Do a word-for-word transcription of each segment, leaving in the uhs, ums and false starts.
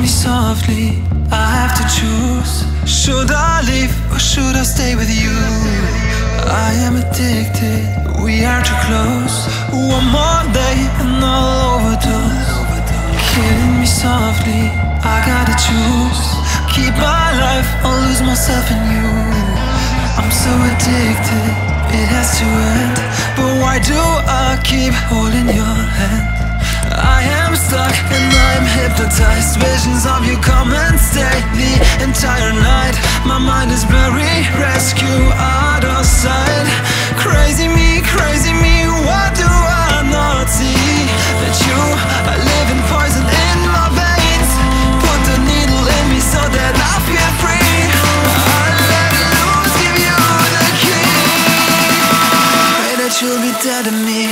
me softly, I have to choose. Should I leave or should I stay with you? I am addicted, we are too close. One more day and I'll overdose. Killing me softly, I gotta choose. Keep my life or lose myself in you. I'm so addicted, it has to end. But why do I keep holding your hand? I am stuck and I'm hypnotized. Visions of you come and stay the entire night. My mind is blurry, rescue out of sight. Crazy me, crazy me, why do I not see that you are living poison in my veins? Put the needle in me so that I feel free. I'll let it loose, give you the key. Pray that you'll be dead to me.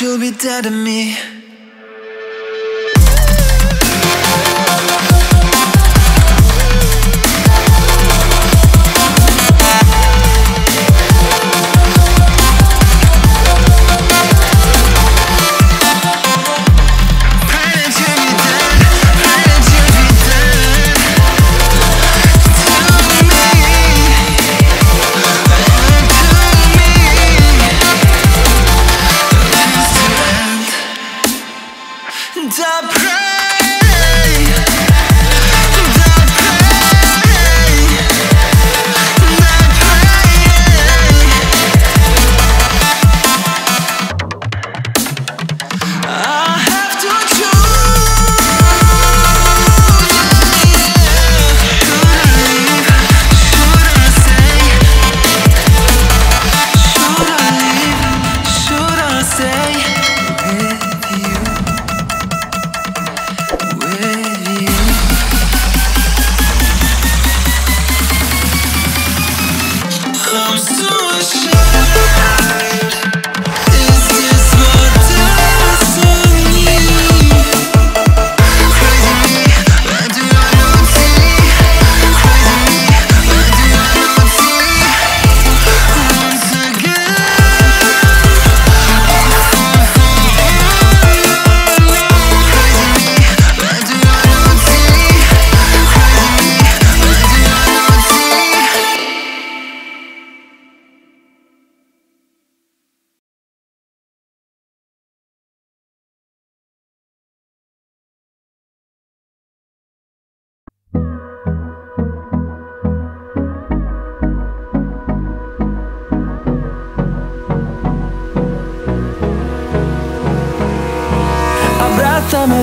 You'll be dead to me. Abrázame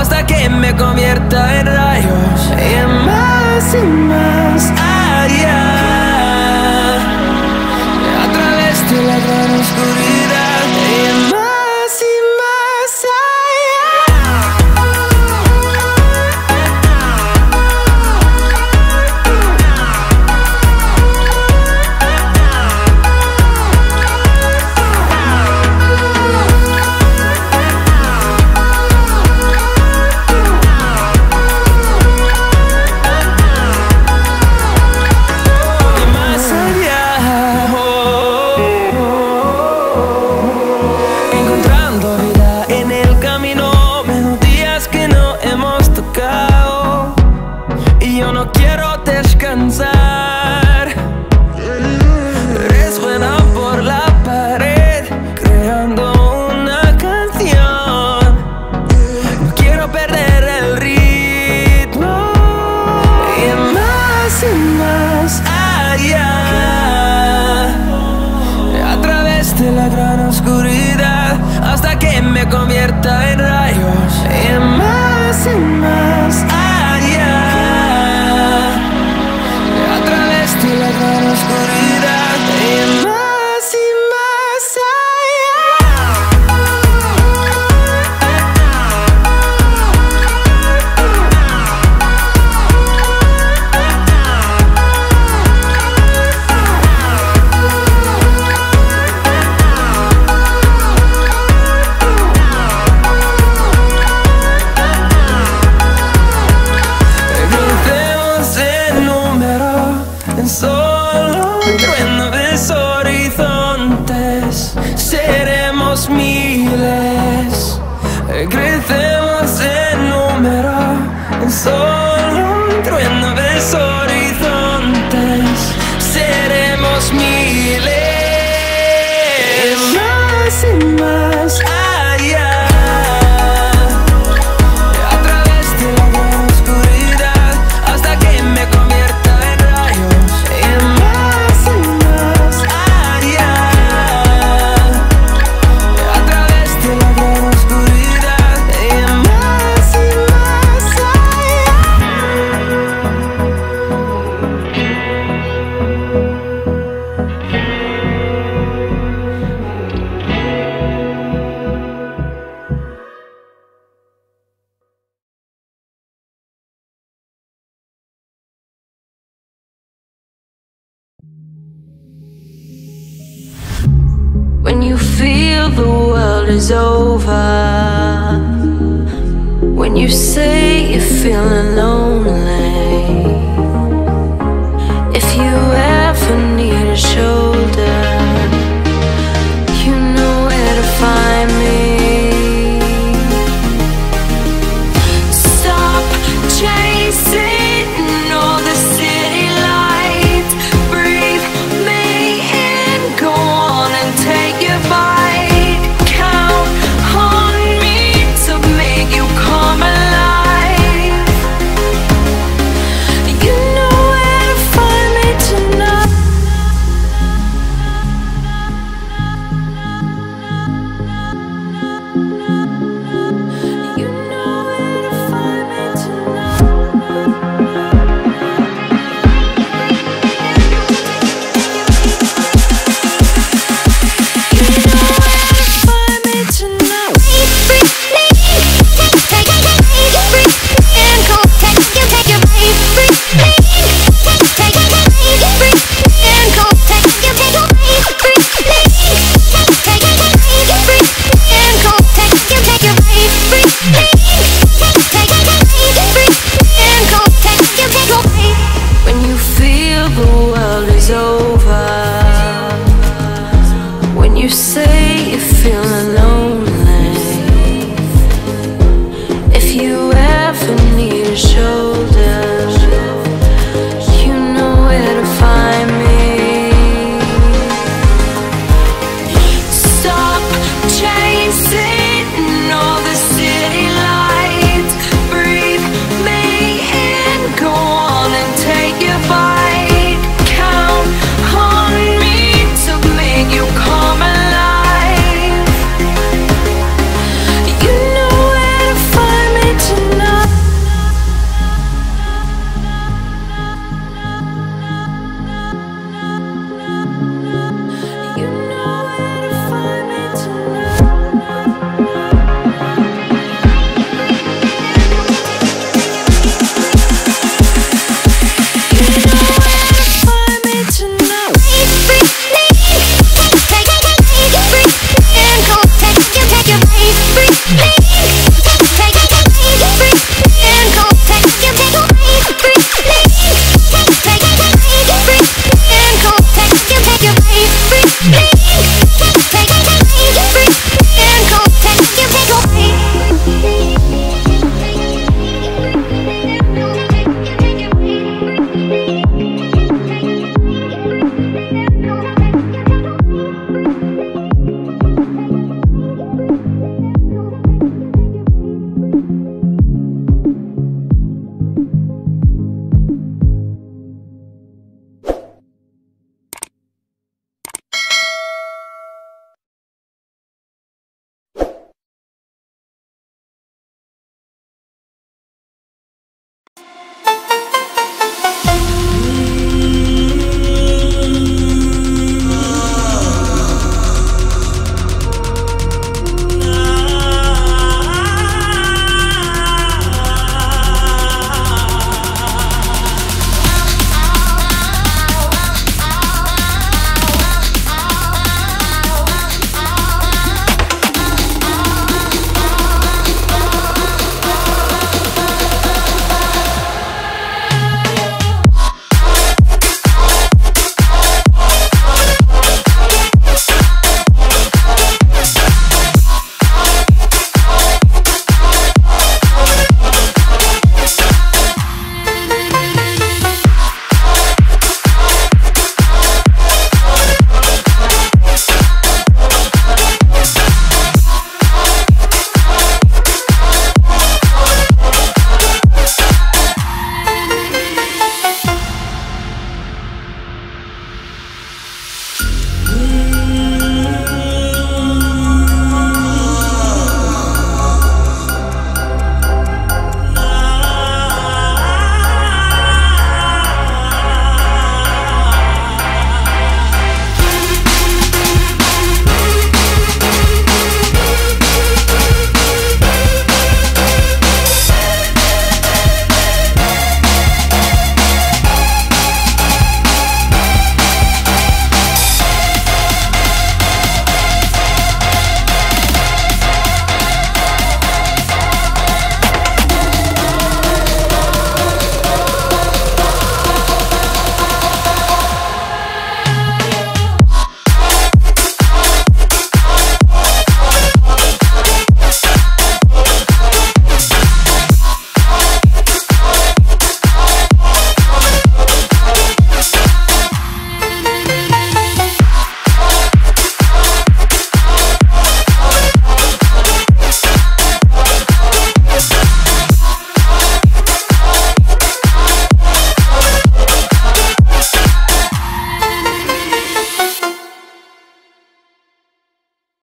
hasta que me convierta en rayos. Y más y más allá, a través de la gran oscuridad. Y más y más allá. Crecemos en número, en solo un trueno de horizontes. Seremos miles, más y más allá, a través de la oscuridad, hasta que me convierta en rayos. En más y más allá, a través de la When you feel the world is over, when you say you're feeling lonely, if you ever need a shoulder, you know where to find me. Stop chasing all the city lights, breathe me in, go on and take shoulder.